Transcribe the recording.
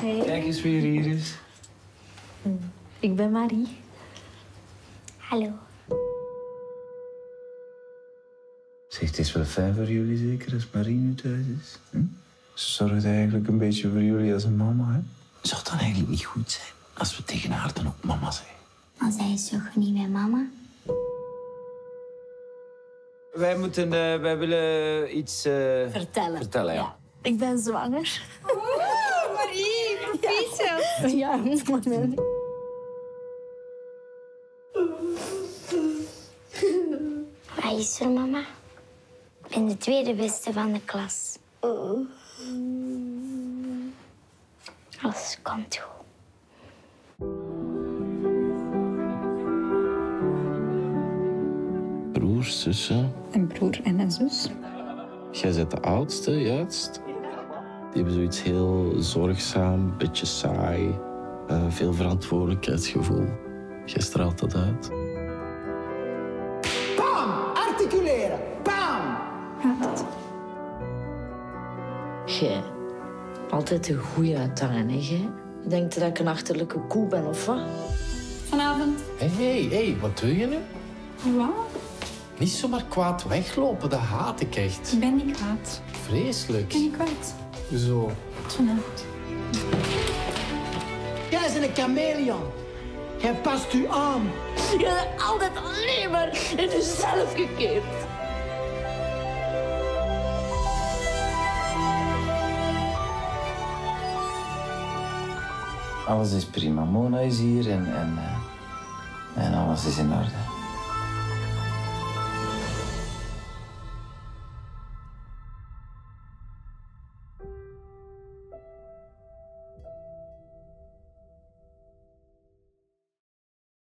Hey. Kijk eens wie er hier is. Ik ben Marie. Hallo. Zeg, het is wel fijn voor jullie zeker als Marie nu thuis is. Hm? Ze zorgt eigenlijk een beetje voor jullie als een mama, hè? Zou het dan eigenlijk niet goed zijn als we tegen haar dan ook mama zijn? Maar zij is toch niet mijn mama? Wij willen iets... Vertellen, ja. Ik ben zwanger. Oeh, Marie, proficiat. Ja, moment. Ja. Wat is er, mama? Ik ben de tweede beste van de klas. Oh. Alles komt goed. Broers, zussen. Een broer en een zus. Jij bent de oudste, juist. Die hebben zoiets heel zorgzaam, een beetje saai. Veel verantwoordelijkheidsgevoel. Jij straalt dat uit. Bam! Articuleren! Bam! Gaat het? Jij. Altijd een goeie uithangen, hè, jij? Denkt dat ik een achterlijke koe ben, of wat? Vanavond. Hé, wat doe je nu? Wat? Niet zomaar kwaad weglopen, dat haat ik echt. Ik ben niet kwaad. Vreselijk. Ben ik kwaad? Zo. Vanavond. Jij is een chameleon. Jij past u aan. Je bent altijd alleen maar in jezelf gekeerd. Alles is prima. Mona is hier en alles is in orde.